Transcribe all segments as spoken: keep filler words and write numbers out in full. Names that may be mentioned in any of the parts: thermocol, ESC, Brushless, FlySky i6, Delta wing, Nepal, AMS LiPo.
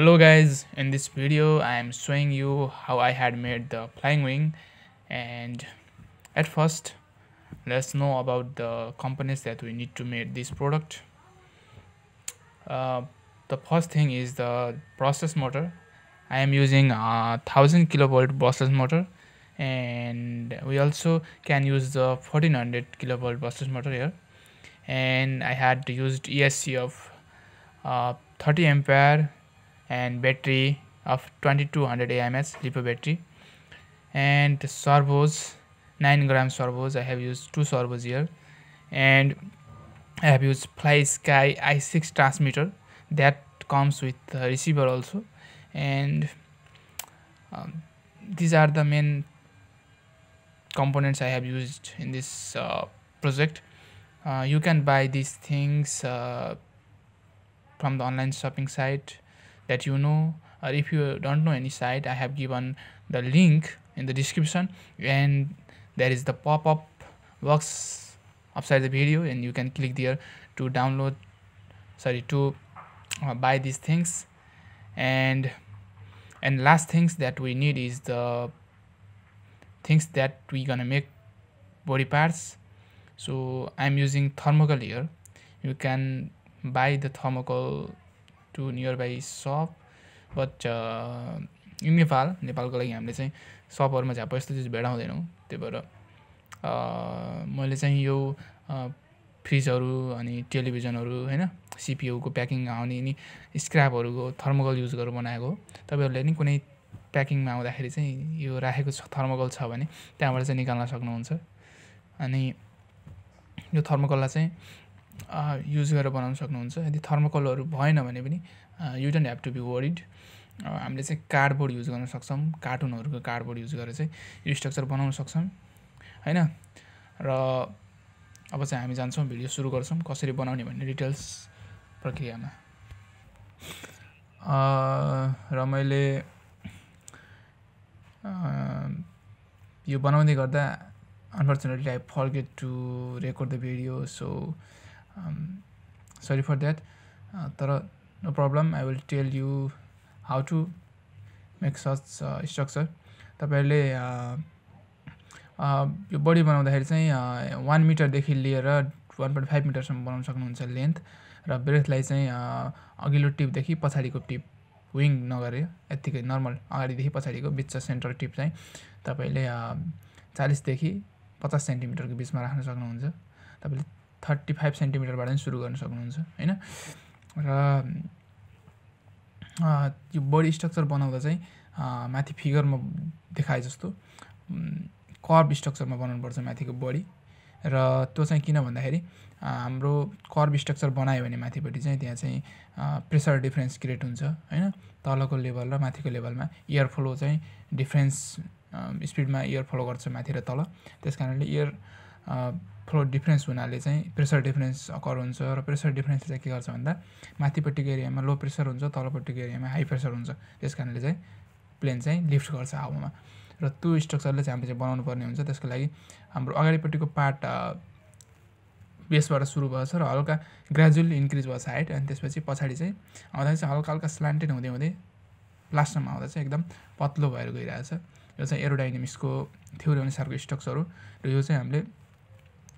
Hello guys, in this video I am showing you how I had made the flying wing. And at first let's know about the components that we need to make this product. Uh, the first thing is the Brushless motor. I am using a thousand kilovolt Brushless motor, and we also can use the fourteen hundred kilovolt Brushless motor here. And I had used E S C of uh, thirty ampere and battery of twenty-two hundred A M S LiPo battery, and servos, nine gram servos. I have used two servos here, and I have used FlySky i six transmitter that comes with the receiver also. And um, these are the main components I have used in this uh, project. Uh, you can buy these things uh, from the online shopping site that you know, or if you don't know any site, I have given the link in the description, and there is the pop-up box outside the video, and you can click there to download sorry to uh, buy these things. And and last things that we need is the things that we gonna make body parts. So I'm using thermocol here. You can buy the thermocol to nearby shop, but uh, in Nepal, Nepal को लागि हामीले चाहिँ शपहरुमा झ्याप यस्तो चीज भेटाउँदैनौ, त्यही भएर a मैले चाहिँ यो फ्रिजहरु अनि टेलिभिजनहरु हैन सीपीयू को प्याकिङ आउने नि स्क्रैपहरुको थर्मोकल युज गरेर बनाएको। तपाईहरुले नि कुनै प्याकिङमा आउँदाखेरि चाहिँ यो राखेको थर्मोकल छ भने त्यहाँबाट चाहिँ निकाल्न सक्नुहुन्छ, अनि यो थर्मोकललाई चाहिँ Uh, use गरेर बनाउन सक्नुहुन्छ। यदि थर्मोकलहरु भएन भने पनि you don't have to be worried. हामीले चाहिँ कार्डबोर्ड युज गर्न सक्छौं, कार्टुनहरुको कार्डबोर्ड युज गरेर चाहिँ यो स्ट्रक्चर बनाउन सक्छौं, हैन। र अब चाहिँ हामी जान्छौं, भिडियो सुरु गर्छौं कसरी बनाउने भन्ने डिटेल्स प्रक्रियामा। र मैले यो बनाउँदै गर्दा unfortunately I forget to record the video, so Um, sorry for that, uh, but no problem. I will tell you how to make such uh, structure. तपाईहरुले यो बॉडी बनाउँदाखेरि चाहिँ one meter देखि लिएर one point five meter सम्म बनाउन सक्नुहुन्छ length, र ब्रेथलाई चाहिँ अघिल्लो टिप देखि पछाडीको टिप विंग नगरे यतिकै नर्मल अगाडि देखि पछाडीको बीच सेन्टर टिप चाहिँ तपाईले forty देखि fifty सेन्टिमिटर को बीचमा राख्न सक्नुहुन्छ। तपाईले thirty-five सेन्टिमिटर बाट सुरु गर्न सक्नुहुन्छ, हैन। र यो बॉडी स्ट्रक्चर बनाउँदा चाहिँ माथि फिगरमा देखाए जस्तो कर्व स्ट्रक्चरमा बनाउनु पर्छ माथिको बॉडी, र त्यो चाहिँ किन भन्दाखेरि हाम्रो कर्व स्ट्रक्चर बनायो भने माथिपटी चाहिँ त्यहाँ चाहिँ प्रेसर डिफरेंस क्रिएट हुन्छ, हैन। तलको लेभल र माथिको लेभलमा एयर फ्लो चाहिँ डिफरेंस स्पिडमा एयर फ्लो गर्छ माथि र तल, त्यसकारणले एयर फ्लो डिफरेंस हुनाले चाहिँ प्रेसर डिफरेंस अकर हुन्छ, र प्रेसर डिफरेंस चाहिँ के गर्छ भन्दा माथिपट्टिको एरियामा लो प्रेसर हुन्छ, तलपट्टिको एरियामा हाई प्रेसर हुन्छ, त्यसकारणले चाहिँ प्लेन चाहिँ लिफ्ट गर्छ हावामा। र त्यो स्ट्रक्चरले चाहिँ हामीले चाहिँ बनाउनु पर्ने हुन्छ। त्यसको लागि हाम्रो अगाडिपट्टिको पार्ट बेसबाट सुरु भएछ र हल्का ग्र्याजुअली इन्क्रिज भएछ हाइट, अनि त्यसपछि पछाडी चाहिँ आउँदा चाहिँ हल्का हल्का स्लान्टेड हुँदै हुँदै लास्टमा आउँदा चाहिँ एकदम पतलो भएर गइरहेछ। यो चाहिँ एरोडाइनामिक्सको थ्योरी अनुसारको स्ट्रक्चर हो, र यो चाहिँ हामीले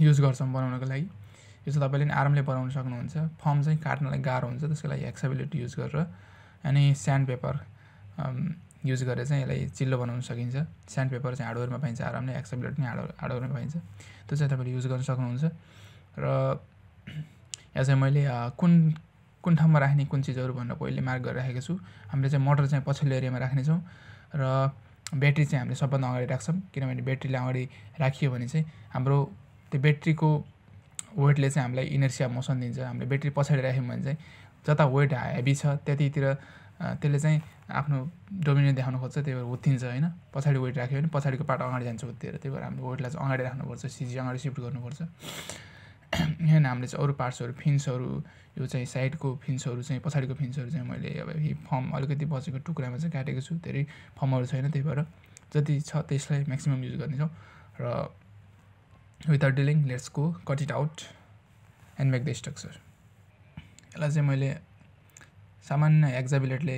युज गर्छौं बनाउनको लागि। यो चाहिँ तपाईले नि आरामले बनाउन सक्नुहुन्छ, फर्म चाहिँ काट्नलाई गाह्रो हुन्छ, त्यसको लागि एक्सेबिलिटी युज गरेर अनि स्यान्ड पेपर युज गरेर चाहिँ यसलाई चिल्लो बनाउन सकिन्छ। स्यान्ड पेपर चाहिँ हार्डवेयरमा पाइन्छ आरामले, एक्सेबिलिटी पनि हार्डवेयरमा पाइन्छ, त्यो चाहिँ तपाईले युज गर्न सक्नुहुन्छ। र यहाँ चाहिँ मैले कुन कुन ठाउँमा राख्ने कुन चीजहरु भनेर पहिले मार्क गरिराखेको छु। हामीले चाहिँ मोटर चाहिँ पछिल्लो एरियामा राख्ने छौं, र ब्याट्री चाहिँ हामीले सबभन्दा अगाडि राख्छौं, किनभने ब्याट्रीले अगाडि राखियो भने चाहिँ हाम्रो त्यो ब्याट्रीको वेटले चाहिँ हामीलाई इनर्सिया मोसन दिन्छ। हामीले ब्याट्री पछाडी राख्यौं भने चाहिँ जता वेट हेभी छ त्यतितिर त्यसले चाहिँ आफ्नो डोमिनेन्स देखाउन खोज्छ, त्यही भएर उत्तिन्छ, हैन। पछाडी वेट राख्यो भने पछाडीको पार्ट अगाडि जान्छ उत्तिर, त्यही भएर हाम्रो वेटलाई चाहिँ अगाडि राख्नुपर्छ, सिजी अगाडि शिफ्ट गर्नुपर्छ। यहाँ हामीले चाहिँ अरु पार्ट्सहरु, फिन्सहरु, यो चाहिँ साइडको फिन्सहरु चाहिँ पछाडीको फिन्सहरु चाहिँ मैले अब यो फर्म अलिकति बचेको टुक्रामा चाहिँ काटेको छु, धेरै फर्महरु छैन, त्यही भएर जति छ त्यसलाई म्याक्सिमम युज गर्ने छौं। र Without dealing, let's go cut it out and make the structure. यसलाई चाहिँ मैले सामान्य हेक्जा बिलेटले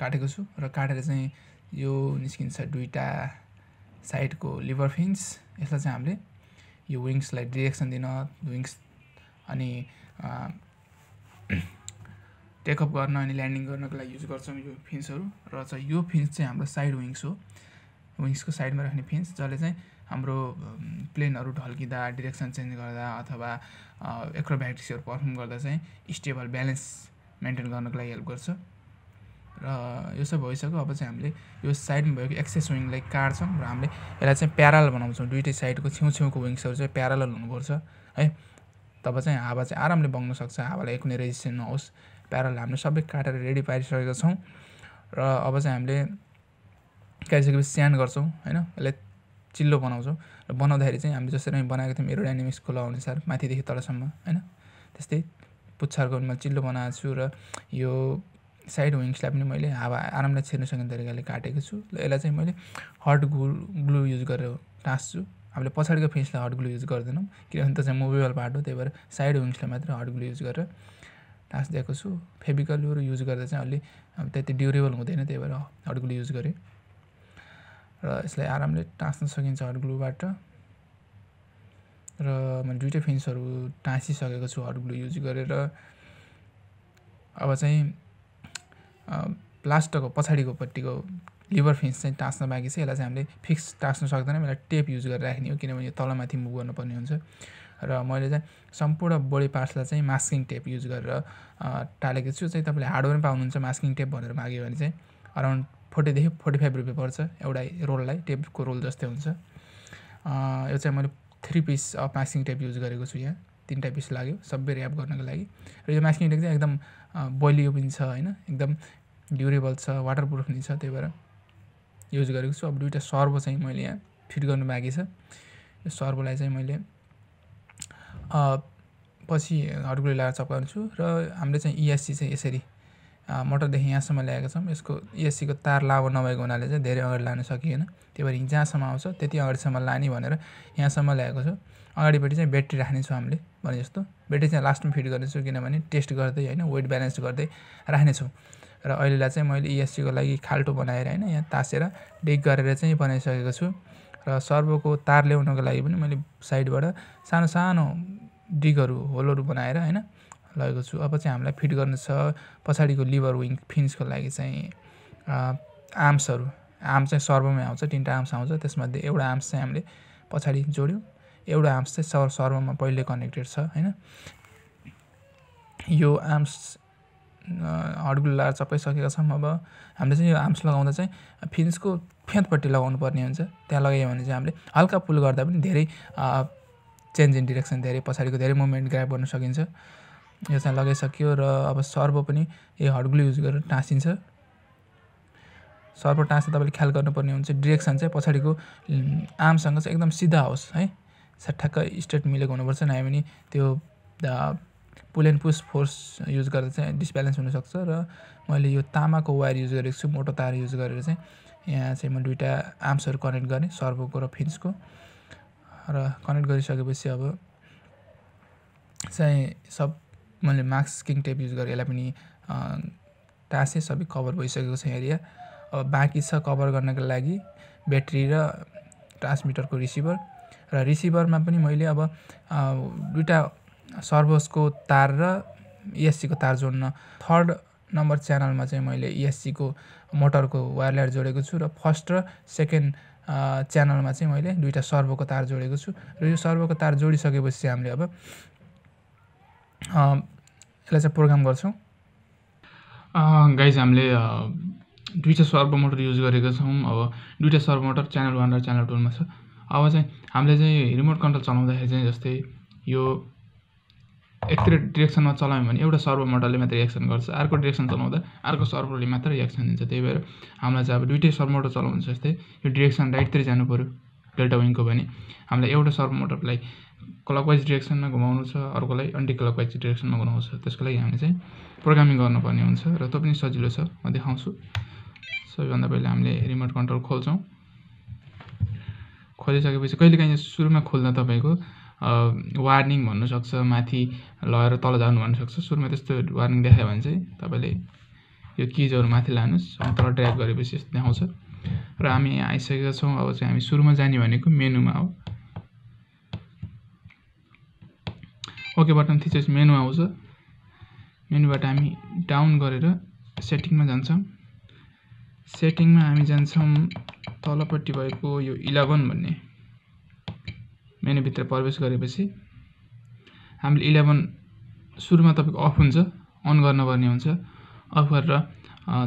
काटेको छु र काटेर चाहिँ यो निस्किन्छ दुईटा साइडको लिभर फिन्स। यसलाई चाहिँ हामीले यो विंग्सलाई डिरेक्सन दिन, विंग्स अनि टेकअप गर्न अनि ल्यान्डिङ गर्नको लागि युज गर्छौं यो फिन्सहरु। र चाहिँ यो फिन्स चाहिँ हाम्रो साइड विंग्स हो, विंग्सको साइडमा राख्ने फिन्स, जसले चाहिँ हाम्रो प्लेनहरु ढल्किदा, डिरेक्सन चेन्ज गर्दा अथवा एक्रोब्याटिक्सहरु परफर्म गर्दा चाहिँ स्टेबल ब्यालेन्स मेन्टेन गर्नको लागि हेल्प गर्छ। र यो सब भइसक्यो, अब चाहिँ हामीले यो साइडमा भएको एक्सेस विंगलाई काट्छौं र हामीले यसलाई चाहिँ प्यारलल बनाउँछौं। दुईटै साइडको छेउछेउको विंग्सहरु चाहिँ प्यारलल हुनुपर्छ है, तब चाहिँ हावा चाहिँ आरामले बग्न सक्छ, हावालाई कुनै रेजिस्टेन्स नहोस्। प्यारलल हामीले सबै काटेर रेडी पारिसकेका छौं र अब चाहिँ हामीले काटिसकेपछि स्यान्ड गर्छौं हैन, यसलाई चिल्लो बनाउँछौं। र बनाउँदाखेरि चाहिँ हामीले जसरी बनाएको थियौं एरोडायनामिक्सको ल अनुसार माथिदेखि तलसम्म हैन, त्यस्तै पुच्छरको पनि मैले चिल्लो बनाएको छु र यो साइड विंग्सलाई पनि मैले हावा आरामले छिर्न सक्ने तरिकाले काटेको छु। ल यसलाई चाहिँ मैले हट ग्लू ग्लू युज गरेर टास्छु। हामीले पछाडिको फिन्सलाई हट ग्लू युज गर्दैनौँ किनभने त्यो चाहिँ मुभेबल पार्ट हो, त्यही भएर साइड विंग्सलाई मात्र हट ग्लू युज गरेर टास्क दिएको छु। फेभिकलहरू युज गर्दा चाहिँ अलि त्यति ड्युरेबल हुँदैन, त्यही भएर हट ग्लू युज गरेँ र यसलाई आरामले टास्न सकिन्छ हट ग्लूबाट। र मैले दुईटै फिन्सहरू टाँसिसकेको छु हट ग्लू युज गरेर। अब चाहिँ प्लास्टको पछाडिको पट्टिको लिभर फिन्स चाहिँ टाँस्न बाँकी छ। यसलाई चाहिँ हामीले फिक्स टाँस्न सक्दैनौँ, यसलाई टेप युज गरेर राख्ने हो किनभने यो तलमाथि मुभ गर्नुपर्ने हुन्छ। र मैले चाहिँ सम्पूर्ण बडी पार्ट्सलाई चाहिँ मास्किङ टेप युज गरेर टालेको छु। चाहिँ तपाईँले हार्डवेयरमा पाउनुहुन्छ मास्किङ टेप भनेर माग्यो भने चाहिँ अराउन्ड फोर्टीदेखि फोर्टी फाइभ रुपियाँ पर्छ एउटा रोललाई, टेपको रोल जस्तै हुन्छ। यो चाहिँ मैले three piece of masking tape use गरेको छु, यहाँ तीनटा पिस लाग्यो सबै ऱ्याप गर्नको लागि। र यो मास्किङ टेप चाहिँ एकदम बलियो पनि छ हैन, एकदम ड्युरेबल छ, वाटरप्रुफ पनि छ, त्यही भएर युज गरेको छु। अब दुईटा सर्बो चाहिँ मैले यहाँ फिट गर्नु बाँकी छ। यो सर्बोलाई चाहिँ मैले पछि हट ग्लू लगाएर चप्काउँछु। र हामीले चाहिँ इएससी चाहिँ यसरी मोटरदेखि यहाँसम्म ल्याएका छौँ। यसको इएससीको तार लामो नभएको हुनाले चाहिँ धेरै अगाडि लान सकिएन, त्यही भएर जहाँसम्म आउँछ त्यति अगाडिसम्म लाने भनेर यहाँसम्म ल्याएको छु। अगाडिपट्टि चाहिँ ब्याट्री राख्नेछौँ हामीले भने जस्तो, ब्याट्री चाहिँ लास्टमा फिट गर्नेछु किनभने टेस्ट गर्दै होइन वेट ब्यालेन्स गर्दै राख्नेछौँ। र अहिलेलाई चाहिँ मैले इएससीको लागि खाल्टो बनाएर होइन यहाँ तासेर डेक गरेर चाहिँ बनाइसकेको छु। र सर्भोको तार ल्याउनको लागि पनि मैले साइडबाट सानो सानो डिगहरू होलहरू बनाएर होइन लगेको छु। अब चाहिँ हामीलाई फिट गर्नु छ पछाडिको लिभर विङ फिन्सको लागि चाहिँ आर्म्सहरू। आर्म चाहिँ सर्भोमै आउँछ, तिनवटा आर्म्स आउँछ, त्यसमध्ये एउटा आर्म्स चाहिँ हामीले पछाडि जोड्यौँ, एउटा आर्म्स चाहिँ सर् सर्भोमा पहिले कनेक्टेड छ हैन। यो आर्म्स हट ग्लू लगाएर चपाइसकेका छौँ। अब हामीले चाहिँ यो आर्म्स लगाउँदा चाहिँ फिन्सको फेदपट्टि लगाउनु पर्ने हुन्छ, त्यहाँ लगायो भने चाहिँ हामीले हल्का पुल गर्दा पनि धेरै चेन्ज इन डिरेक्सन, धेरै पछाडिको धेरै मुभमेन्ट ग्राब गर्न सकिन्छ। यो चाहिँ लगाइसकियो र अब सर्भो पनि यो हट ग्लू युज गरेर टाँसिन्छ। सर्भो टाँस्दा तपाईँले ख्याल गर्नुपर्ने हुन्छ डिरेक्सन चाहिँ पछाडिको आर्मसँग चाहिँ एकदम सिधा होस् है, ठ्याक्क स्ट्रेट मिलेको हुनुपर्छ, नभए पनि त्यो pull and push force use गर्दा चाहिँ डिसब्यालेन्स हुनसक्छ। र मैले यो तामाको वायर युज गरेको छु, मोटो तार युज गरेर चाहिँ यहाँ चाहिँ म दुईवटा आर्म्सहरू कनेक्ट गर्ने सर्भोको र फिन्सको। र कनेक्ट गरिसकेपछि अब चाहिँ सब मैले मास्किङ टेप युज गरेँ, यसलाई पनि टाँसेँ, सबै कभर भइसकेको छ एरिया। अब बाँकी छ कभर गर्नको लागि ब्याट्री र ट्रान्समिटरको रिसिभर। र रिसिभरमा पनि मैले अब दुईवटा सर्भोसको तार र इएससीको तार जोड्न थर्ड नम्बर च्यानलमा चाहिँ मैले इएससीको मोटरको वायर ल्याएर जोडेको छु। र फर्स्ट र सेकेन्ड च्यानलमा चाहिँ मैले दुईवटा सर्भोको तार जोडेको छु। र यो सर्भोको तार जोडिसकेपछि चाहिँ हामीले अब यसलाई चाहिँ प्रोग्राम गर्छौँ। गाइज हामीले दुईवटा सर्भो मोटर युज गरेका छौँ। अब दुईवटा सर्भो मोटर च्यानल वान र च्यानल टूमा छ। अब चाहिँ हामीले चाहिँ रिमोट कन्ट्रोल चलाउँदाखेरि चाहिँ जस्तै यो एकतिर डिरेक्सनमा चलायौँ भने एउटा सर्भो मोटरले मात्र रिएक्सन गर्छ, अर्को डिरेक्सन चलाउँदा अर्को सर्भोले मात्र रिएक्सन दिन्छ, त्यही भएर हामीलाई चाहिँ अब दुईवटै सर्भो मोटर चलाउनु छ। जस्तै यो डिरेक्सन राइटतिर जानु पऱ्यो डेल्टा विङको भने हामीलाई एउटा सर्भो मोटरलाई क्लकवाइज डिरेक्सनमा घुमाउनु छ, अर्कोलाई एन्टी क्लकवाइज डिरेक्सनमा घुमाउनु छ। त्यसको लागि हामीले चाहिँ प्रोग्रामिङ गर्नुपर्ने हुन्छ र त्यो पनि सजिलो छ, म देखाउँछु। सबैभन्दा पहिला हामीले रिमोट कन्ट्रोल खोल्छौँ। खोलिसकेपछि कहिलेकाहीँ सुरुमा खोल्दा तपाईँको वार्निङ भन्न सक्छ, माथि लएर तल जानु भन्न सक्छ। सुरुमा त्यस्तो वार्निङ देखायो भने चाहिँ तपाईले यो कीजहरु माथि लानुस्, तल ड्र्याग गरेपछि यस्तो देखाउँछ। र हामी आइसकेका छौं। अब चाहिँ हामी सुरुमा जाने भनेको मेनुमा हो। ओके बटन थिचेपछि मेनु आउँछ। मेनुबाट हामी डाउन गरेर सेटिङमा जान्छौं। सेटिङमा हामी जान्छौं तलपट्टि भएको यो इलेभन भन्ने मेनु भित्र प्रवेश गरेपछि हामीले इलेभन सुरुमा तपाईको अफ हुन्छ, अन गर्न पर्ने हुन्छ। अफ गरेर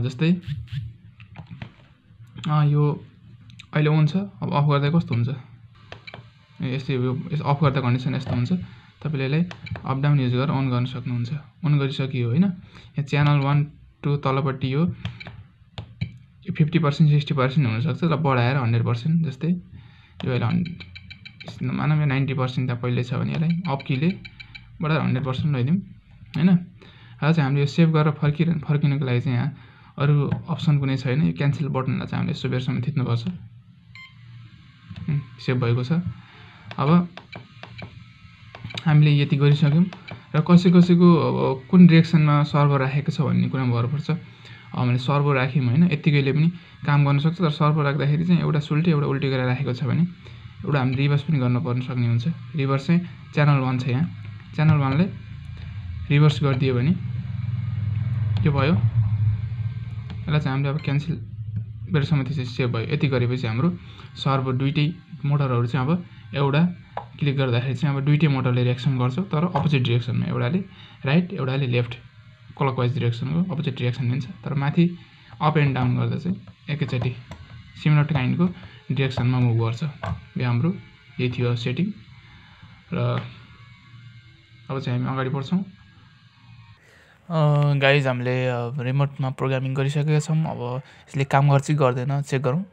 जस्तै यो अहिले अन छ, अब अफ गर्दा कस्तो हुन्छ, यस्तै यो अफ गर्दा कन्डिसन यस्तो हुन्छ। तपाईले यसलाई अप डाउन युज गरेर अन गर्न सक्नुहुन्छ। अन गरिसकियो हैन। यहाँ च्यानल एक दुई तलपट्टि यो फिफ्टी पर्सेन्ट सिक्स्टी पर्सेन्ट हुन सक्छ, ल बढाएर हन्ड्रेड पर्सेन्ट। जस्तै यो अहिले मानौँ यो नाइन्टी पर्सेन्ट त पहिले छ भने यसलाई अप किले बढाएर हन्ड्रेड पर्सेन्ट ल्याइदिउँ हैन। र चाहिँ हामीले यो सेभ गरेर फर्कि फर्किनको लागि चाहिँ यहाँ अरू अप्सन कुनै छैन। यो क्यान्सल बटनलाई चाहिँ हामीले सबैसम्म थिच्नुपर्छ। सेभ भएको छ। अब हामीले यति गरिसक्यौं। र कसै कसैको अब कुन डिरेक्सनमा सर्भर राखेको छ भन्ने कुरामा भर पर्छ। अब मैले सर्भर राख्यौं हैन, यतिकैले पनि काम गर्न सक्छ। तर सर्भर राख्दाखेरि चाहिँ एउटा उल्टी एउटा उल्टी गरेर राखेको छ भने एउटा हामी रिभर्स पनि गर्न पर्न सक्ने हुन्छ। रिभर्स चाहिँ च्यानल एक छ, यहाँ च्यानल एक ले रिभर्स गरिदियो भने के भयो, यसलाई चाहिँ हामीले अब क्यान्सल बेरसम्म त्यसै सेभ भयो। यति गरेपछि हाम्रो सर्भर दुईटै मोटरहरु चाहिँ अब एउटा क्लिक गर्दाखेरि चाहिँ अब दुईटै मोटरले रिएक्सन गर्छ, तर अपोजिट डिरेक्सनमा, एउटाले राइट एउटाले लेफ्ट क्लकवाइज डिरेक्सनको अपोजिट डिरेक्सन दिन्छ। तर माथि अप एन्ड डाउन गर्दा चाहिँ एकैचोटी सिमिलर काइन्डको डिरेक्सनमा मुभ गर्छ। यो हाम्रो यही थियो सेटिङ। र अब चाहिँ हामी अगाडि बढ्छौँ। गाइज हामीले रिमोटमा प्रोग्रामिङ गरिसकेका छौँ। अब यसले काम गर्छ कि गर्दैन चेक गरौँ।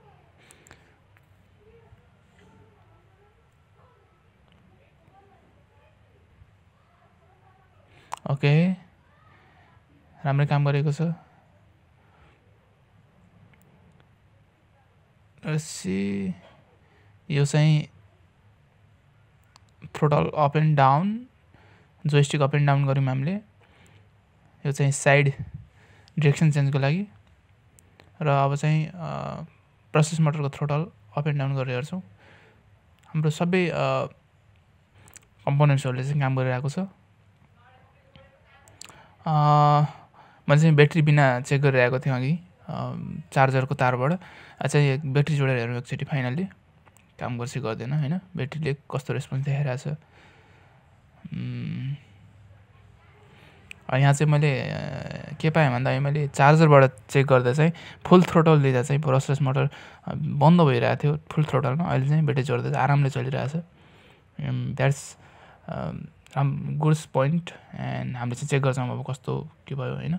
ओके, राम्रै काम गरेको छ। यसै यो चाहिँ throttle up and down, joystick up and down गऱ्यौँ हामीले। यो चाहिँ साइड डिरेक्सन चेन्जको लागि। र अब चाहिँ ब्रसलेस मोटरको थ्रोटल अप एन्ड डाउन गरेर हेर्छौँ। हाम्रो सबै कम्पोनेन्ट्सहरूले चाहिँ काम गरिरहेको छ। मैले चाहिँ ब्याट्री बिना चेक गरिरहेको थिएँ अघि चार्जरको तारबाट। अच्छा, ब्याट्री जोडेर हेरौँ एकचोटि फाइनल्ली काम गर्छ गर्दैन हैन। ब्याट्रीले कस्तो रेस्पोन्स देखाइरहेछ। यहाँ चाहिँ मैले के पाएँ भन्दा मैले चार्जरबाट चेक गर्दा चाहिँ फुल थ्रोटल दिँदा चाहिँ ब्रसलेस मोटर बन्द भइरहेको थियो फुल थ्रोटलमा। अहिले चाहिँ ब्याट्री जोड्दा चाहिँ आरामले चलिरहेछ। That's ram goods point. And हामीले चाहिँ चेक गर्छौँ अब कस्तो के भयो हैन।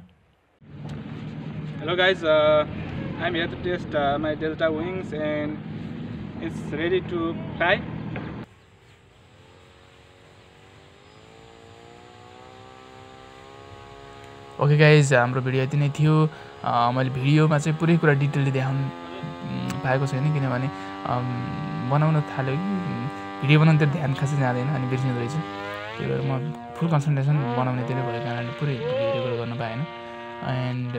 Hello guys, I am here to test my delta wings and it's ready to fly. Okay guys, हाम्रो भिडियो यति नै थियो। मैले भिडियोमा चाहिँ पुरै कुरा डिटेलले देखाउनु पाएको छैन, किनभने बनाउन थाल्यो कि भिडियो बनाउनतिर ध्यान खासै जाँदैन अनि बिर्सिनु रहेछ। त्यही भएर म फुल कन्सन्ट्रेसन बनाउने त्यसले भएको कारणले पुरै भिडियो रेकर्ड गर्न पाएन। एन्ड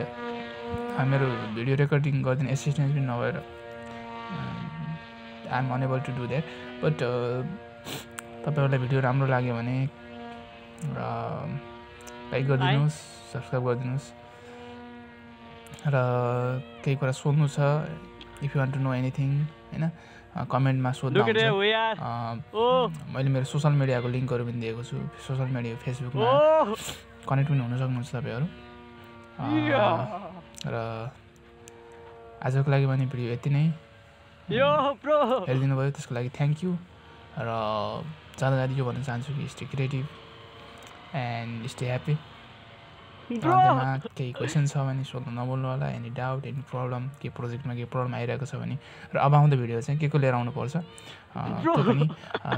मेरो भिडियो रेकर्डिङ गरिदिने एसिस्टेन्ट पनि नभएर I am unable to do that. But तपाईँहरूलाई भिडियो राम्रो लाग्यो भने लाइक गरिदिनुहोस्, सब्सक्राइब गरिदिनुहोस्। र केही कुरा सोध्नु छ, if you want to know anything हैन, कमेन्टमा सोध्दा हुन्छ। मैले मेरो सोसल मिडियाको लिङ्कहरु पनि दिएको छु। सोसल मिडिया फेसबुकमा कनेक्ट पनि हुन सक्नुहुन्छ तपाईहरु। र आजको लागि भने भिडियो यति नै। यो ब्रो हेरिदिनु भयो त्यसको लागि थ्यांक यू। र ज्यादा ज्यादा यो भन्न चाहन्छु कि stay creative and stay happy. केही क्वेसन छ भने सोध्नु नबोल्नु होला। एनी डाउट, एनी प्रब्लम, के प्रोजेक्टमा के प्रब्लम आइरहेको छ भने। र अब आउँदो भिडियो चाहिँ के को लिएर आउनुपर्छ त्यो पनि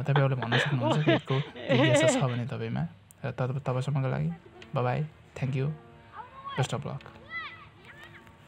तपाईँहरूले भन्न सक्नुहुन्छ। त्यसको जिज्ञासा छ भने तपाईँमा। र तपाईँसम्मको लागि bye bye, thank you, best of lock.